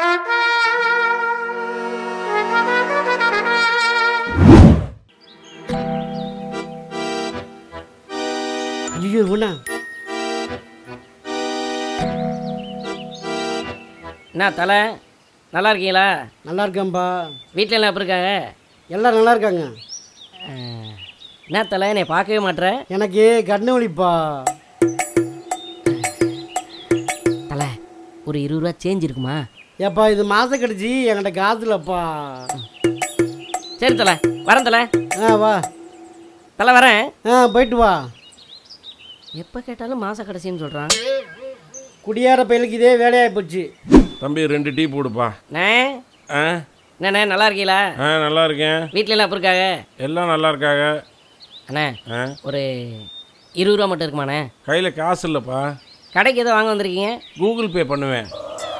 ஐயோ இவனா என்ன தலை நல்லா இருக்கீங்களா? நல்லா இருக்கேன்பா. வீட்டில் எல்லாம் எப்படி இருக்காங்க? எல்லோரும் நல்லா இருக்காங்க. என்ன தலை என்னை பார்க்கவே மாட்டேன். எனக்கு கண்ணு வலிப்பா. தலை ஒரு 20 ரூபா சேஞ்ச் இருக்குமா? ஏப்பா இது மாதம் கடிச்சு என்கிட்ட காசு இல்லைப்பா. சரி தலை வரேன். தலை வா தலை வரேன். போயிட்டு வா. எப்போ கேட்டாலும் மாதம் கடைசின்னு சொல்கிறான். குடியார பயிலுக்கு இதே வேலையாகி போச்சு. தம்பி 2 டீ போடுப்பா. அண்ணே நல்லா இருக்கீங்களா? நல்லா இருக்கேன். வீட்டில் எல்லாம் எப்படி இருக்காங்க? எல்லாம் நல்லா இருக்காங்க. அண்ணே ஒரு 20 ரூபா மட்டும் இருக்குமாண்ணே? கையில் காசு இல்லைப்பா. கடைக்கு எதோ வாங்க வந்திருக்கீங்க? கூகுள் பே பண்ணுவேன்.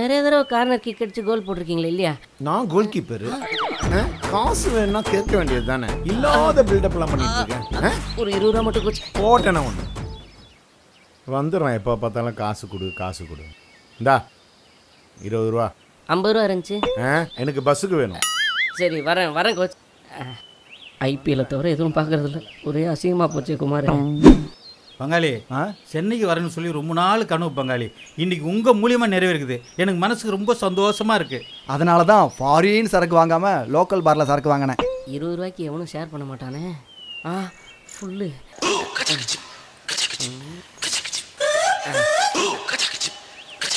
நிறைய தடவை கார்னர் கிக் அடித்து கோல் போட்டிருக்கீங்களே இல்லையா? நான் கோல் கீப்பரு. காசு வேணும்னா கேட்க வேண்டியது தானே, இல்லாத பில்டப்லாம் பண்ணிட்டு இருக்கேன். ஒரு 20 ரூபா மட்டும் கோச் போட்டேன்னா ஒன்று வந்துடுறேன். எப்போ பார்த்தாலும் காசு கொடு காசு கொடு. இந்தா 20 ரூபா. 50 ரூபா இருந்துச்சு. எனக்கு பஸ்ஸுக்கு வேணும். சரி வரேன் வரேன் கோச். ஐபிஎல்லை தவிர எதுவும் பார்க்குறதில்ல, ஒரே அசிங்கமாக போச்சு குமார். பங்காளி சென்னைக்கு வரேன்னு சொல்லி ரொம்ப நாள் கனவு பங்காளி இன்றைக்கி உங்கள் மூலியமாக நிறைவேறுக்குது. எனக்கு மனசுக்கு ரொம்ப சந்தோஷமாக இருக்குது. அதனால தான் ஃபாரின் சரக்கு வாங்காமல் லோக்கல் பாரில் சரக்கு வாங்கினேன். 20 ரூபாய்க்கு எவனும் ஷேர் பண்ண மாட்டானே. ஃபுல்லு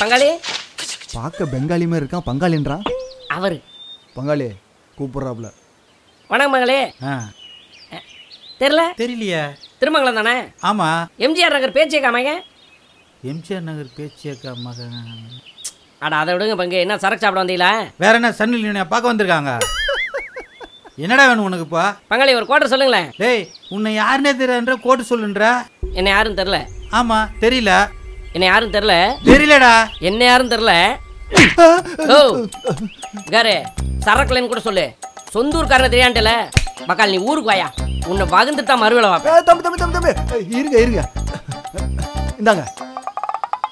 பங்காளி பார்க்க பெங்காலியுமே இருக்கான். பங்காளின்றான் அவரு. பங்காளி கூப்பிட்றாப்புல. வணக்கம் பங்காளி. தெரியல தெரியலையா? திருமங்கலம் தானே? ஆமாம். எம்ஜிஆர் நகர் பேச்சியக்கா மகன். எம்ஜிஆர் நகர் பேச்சியக்கா மகன். அட அதை விடுங்க பங்கு. என்ன சரக்கு சாப்பிட வந்தீங்களா? வேற என்ன சன்னிலியா பார்க்க வந்திருக்காங்க. என்னடா வேணும் உனக்கு? இப்போ பங்காளி ஒரு கோட்டை சொல்லுங்களேன். டேய் உன்னை யாருன்னே தெரியன்ற கோட்டை சொல்லுன்ற. என்னை யாரும் தெரில. ஆமா தெரியல. என்ன யாரும் தெரியல. தெரியலடா என்ன யாரும் தெரியல. ஓ காரே சரக்குலன்னு கூட சொல்லு. சொந்தூர்காரனை தெரியாண்டல பக்கால். நீ ஊருக்கு வாயா, உன்னை பகுந்துட்டா மறுவேளை வா. தம்பி தம்பி தம்பி தம்பி இருங்க இருங்க. இந்தாங்க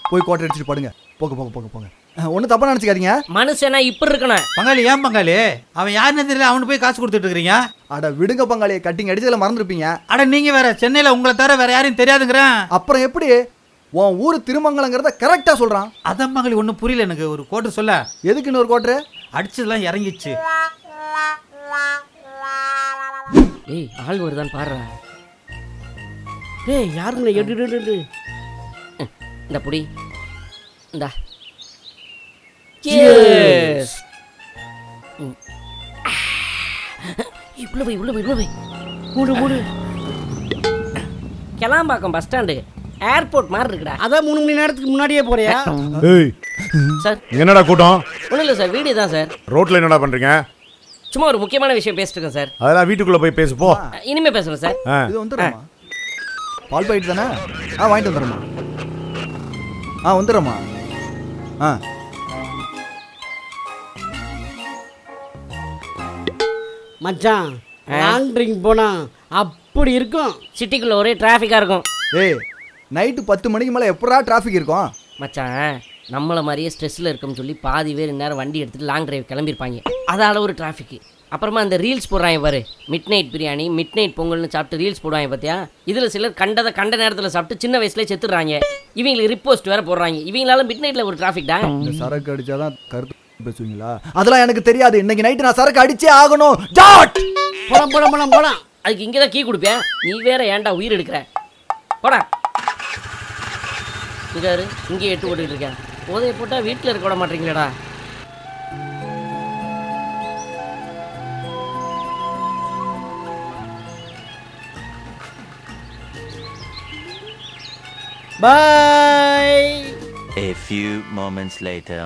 போய் கோட்டை அடிச்சுட்டு போடுங்க. போக போக போக போங்க. ஒன்றும் தப்பாக நினச்சிக்காதீங்க. மனுஷனா இப்படி இருக்கணும். பங்காளி ஏன் பங்காளி அவன் யாருன்னு தெரியல அவனுக்கு போய் காசு கொடுத்துட்டு இருக்கிறீங்க. அட விடுங்க பங்காளி, கட்டிங் அடிச்சதில் மறந்துருப்பீங்க. அட நீங்கள் வேற சென்னையில் உங்களை தவிர வேற யாரையும் தெரியாதுங்கிறேன். அப்புறம் எப்படி உன் ஊர் திருமங்கலங்கிறத கரெக்டாக சொல்கிறான்? அதான் பங்காளி ஒன்றும் புரியல எனக்கு. ஒரு கோட்டை சொல்ல. எதுக்கு இன்னொரு கோட்டை? அடிச்சதெல்லாம் இறங்கிச்சு. ஏய் ஆள் வருதான் பாடுறேன். ஏய் யாருங்களே எடு இந்த புடி இந்தா. கிளாம்பாக்கம் பஸ் ஸ்டாண்டு ஏர்போர்ட் மாதிரி இருக்குடா. அதான் 3 மணி நேரத்துக்கு முன்னாடியே போறியா? சார் என்னடா கூட்டம்? ஒன்றும் இல்லை சார், வீடு தான் சார். ரோட்டில் என்னடா பண்ணுறீங்க? சும்மா ஒரு முக்கியமான விஷயம் பேசிட்டு இருக்கேன் சார். அதெல்லாம் வீட்டுக்குள்ளே போய் பேசுப்போ. இனிமேல் பேசுகிறேன் சார். இது வந்துடுறோமா? பால் பாயிட்டு தானே? வாங்கிட்டு வந்துடுறோமா? வந்துடுறோமா? மச்சான் லாங் ட்ரிங்க் போனா அப்படி இருக்கும். சிட்டிக்குள்ள ஒரே டிராஃபிக்காக இருக்கும். ஏய் நைட்டு 10 மணிக்கு மேலே எப்படா டிராஃபிக் இருக்கும்? மச்சான் நம்மளை மாதிரியே ஸ்ட்ரெஸ்ஸில் இருக்குன்னு சொல்லி பாதி பேர் இந்நேரம் வண்டி எடுத்துகிட்டு லாங் டிரைவ் கிளம்பியிருப்பாங்க. அதால் ஒரு டிராஃபிக்கு. அப்புறமா அந்த ரீல்ஸ் போடுறாங்க பாரு, midnight biryani midnight பொங்கல்னு சாப்பிட்டு ரீல்ஸ் போடுவாங்க பார்த்தியா? இதில் சிலர் கண்டதை கண்ட நேரத்தில் சாப்பிட்டு சின்ன வயசுலேயே செத்துடுறாங்க. இவங்களுக்கு ரிப்போஸ்ட் வேறு போடுறாங்க. இவங்களால மிட் நைட்டில் ஒரு டிராஃபிக் தான். சரக்கு அடித்தா தான் கருத்து பேசுவீங்களா? அதெல்லாம் எனக்கு தெரியாது. இன்னைக்கு நைட்டு நான் சரக்கு அடிச்சே ஆகணும். போலாம் போலாம் போலாம் போலாம். அதுக்கு இங்கே தான் கீ கொடுப்பேன். நீ வேற ஏன்டா உயிர் எடுக்கிற? போடா இங்காரு. இங்கே எட்டு ஓட்டுக்கிட்டு இருக்கேன். போதையை போட்டால் வீட்டில் இருக்க விட மாட்டீங்களேடா. Bye. A few moments later.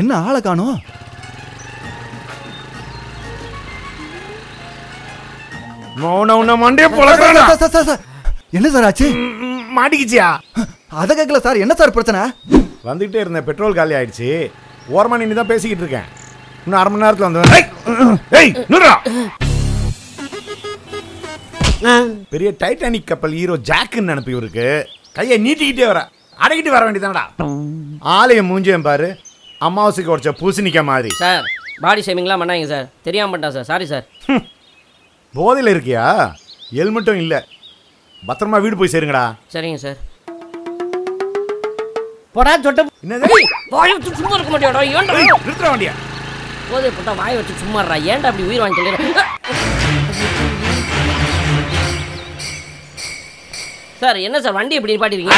என்ன ஆளை காணோம்? என்ன சார் ஆச்சு? மாட்டிக்கிச்சியா? அத கேட்கல சார், என்ன சார் பிரச்சனை? வந்துகிட்டே இருந்த பெட்ரோல் காலி ஆயிடுச்சு. ஓரமா நின்று தான் பேசிக்கிட்டு இருக்கேன். இன்னும் அரை மணி நேரத்துல வந்து பெரிய டைட்டானிக் கப்பல் ஹீரோ ஜாக்குன்னு நினைப்பு இவருக்கு. கையை நீட்டிக்கிட்டே வர அடக்கிட்டு வர வேண்டியதானடா. ஆலயம் மூஞ்சியம் பாரு, அமாவாசைக்கு உடச்ச பூசணிக்க மாதிரி. சார் பாடி ஷேமிங்லாம் பண்ணாங்க சார், தெரியாம பண்ணிட்டேன் சார், சாரி சார். போதையில் இருக்கியா? ஹெல்மெட்டும் இல்லை. பத்திரமா வீடு போய் சேருங்கடா. சரிங்க சார். போடா சொட்ட. என்னது சும்மா இருக்க மாட்டியாடா? ஏன்டா நிறுத்துற வேண்டியா? போதை போட்டா வாய் வச்சு சும்மாடா. ஏன்டா அப்படி உயிர் வாங்கிட்டு? சார் என்ன சார் வண்டி எப்படி நிப்பாட்டிருக்கீங்க?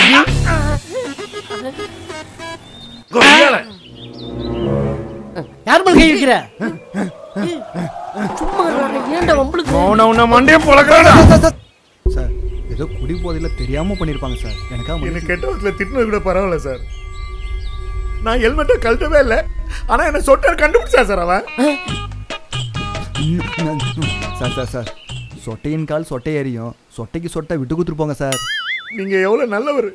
யார் மேல் கை வைக்கிற? சும்மா ஏண்டா உங்களுக்கு? நான் உன்ன மண்டைய பொளக்குறடா. சார் ஏதோ குடி போதில தெரியாம பண்ணிருப்பாங்க சார். எனக்கு கெட்டவத்துல திட்டுனது கூட பரவாயில்ல சார். நான் ஹெல்மெட்ட கழட்டவே இல்ல. ஆனா என்ன சொட்டர் கண்டுபிடிச்சா சார் அவன். சார் சார் சார் சொட்டையின் கால் சொட்டை எறியும், சொட்டைக்கு சொட்டை விட்டு கொடுத்துருப்போங்க சார். நீங்கள் எவ்வளோ நல்லவர்,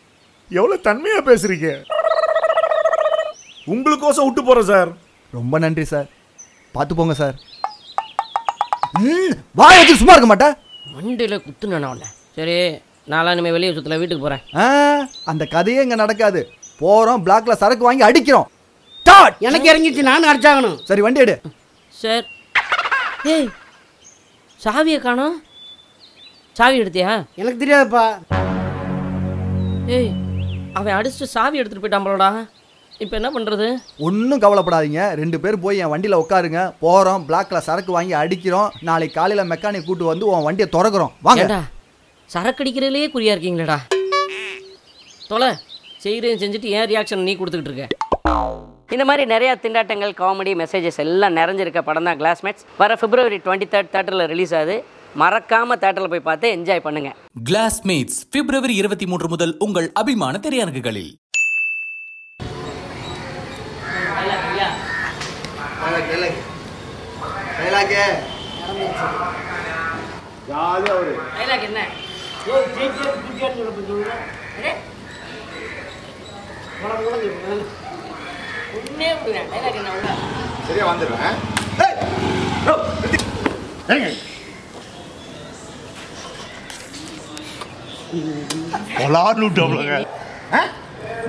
எவ்வளோ தன்மையாக பேசுகிறீங்க. உங்களுக்கோசம் விட்டு போகிறோம் சார். ரொம்ப நன்றி சார், பார்த்து போங்க சார். வாய் வச்சு சும்மா இருக்க மாட்டேன். வண்டியில் குத்துனா உடனே சரி நாலாம் நம்ம வெளியே சுற்றுல வீட்டுக்கு போகிறேன். அந்த கதையே இங்கே நடக்காது. போகிறோம், பிளாக்ல சரக்கு வாங்கி அடிக்கிறோம். எனக்கு இறங்கிச்சு, நானும் அடிச்சாகணும். சரி வண்டி எடு சார். ஏய் சாவியை காணோம். சாவி எடுத்தியா? எனக்கு தெரியாதுப்பா. ஏய் அவன் அடிச்சுட்டு சாவி எடுத்துட்டு போயிட்டாம்பளோடா. இப்போ என்ன பண்ணுறது? ஒன்றும் கவலைப்படாதீங்க, ரெண்டு பேர் போய் என் வண்டியில் உட்காருங்க. போகிறோம், பிளாக்ல சரக்கு வாங்கி அடிக்கிறோம். நாளைக்கு காலையில் மெக்கானிக் கூட்டு வந்து உன் வண்டியை திறக்கிறோம். வாங்கடா. சரக்கு அடிக்கிறதுலேயே குறியாக இருக்கீங்களேடா. தொலை செய்கிறேன்னு செஞ்சுட்டு ஏன் ரியாக்ஷன் நீ கொடுத்துக்கிட்டு இருக்க? இந்த மாதிரி நிறையா திண்டாட்டங்கள், காமெடி, மெசேஜஸ் எல்லாம் நிறைஞ்சிருக்க படம் தான் கிளாஸ்மேட்ஸ். வர February 23rd தேட்டரில் ரிலீஸ் ஆகுது. மறக்காம தேட்டரில் போய் பார்த்து என்ஜாய் பண்ணுங்க. கிளாஸ்மேட்ஸ் February 23 முதல் உங்கள் அபிமான திரையரங்குகளில். சரியா வந்துடுறேன்.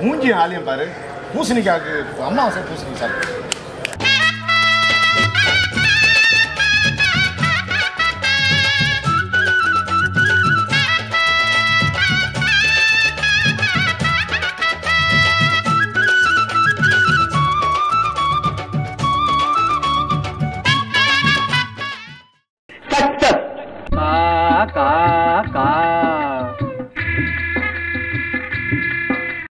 மூஞ்சி ஆலயம் பாரு, பூசணிக்காக்கு அம்மா சார் பூசணி சார்.